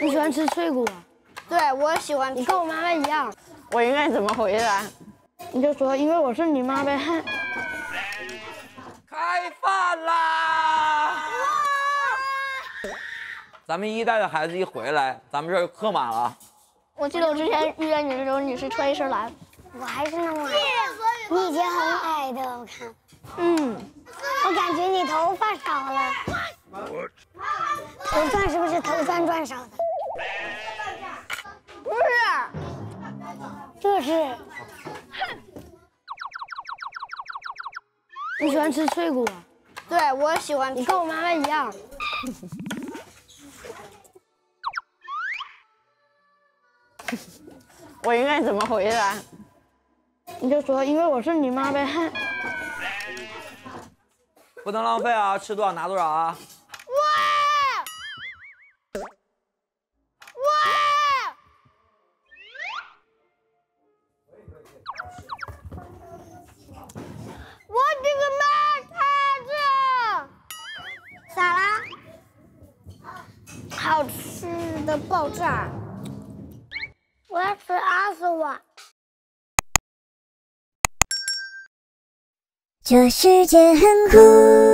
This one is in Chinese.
你喜欢吃脆骨啊？对，我也喜欢吃。你跟我妈妈一样。我应该怎么回答？你就说，因为我是你妈呗。开饭啦！咱们一代的孩子一回来，咱们这就客满了。我记得我之前遇见你的时候，你是穿一身蓝。 我还是那么矮，你已经很矮的，我看。嗯，我感觉你头发少了。头钻是不是头钻转少的？不是，这是。你喜欢吃脆骨啊？对，我喜欢吃。你跟我妈妈一样。我应该怎么回答？ 你就说，因为我是你妈呗，不能浪费啊，吃多少拿多少啊！我这个妈她这咋啦？好吃的爆炸！我要吃阿斯瓦。 这世界很酷。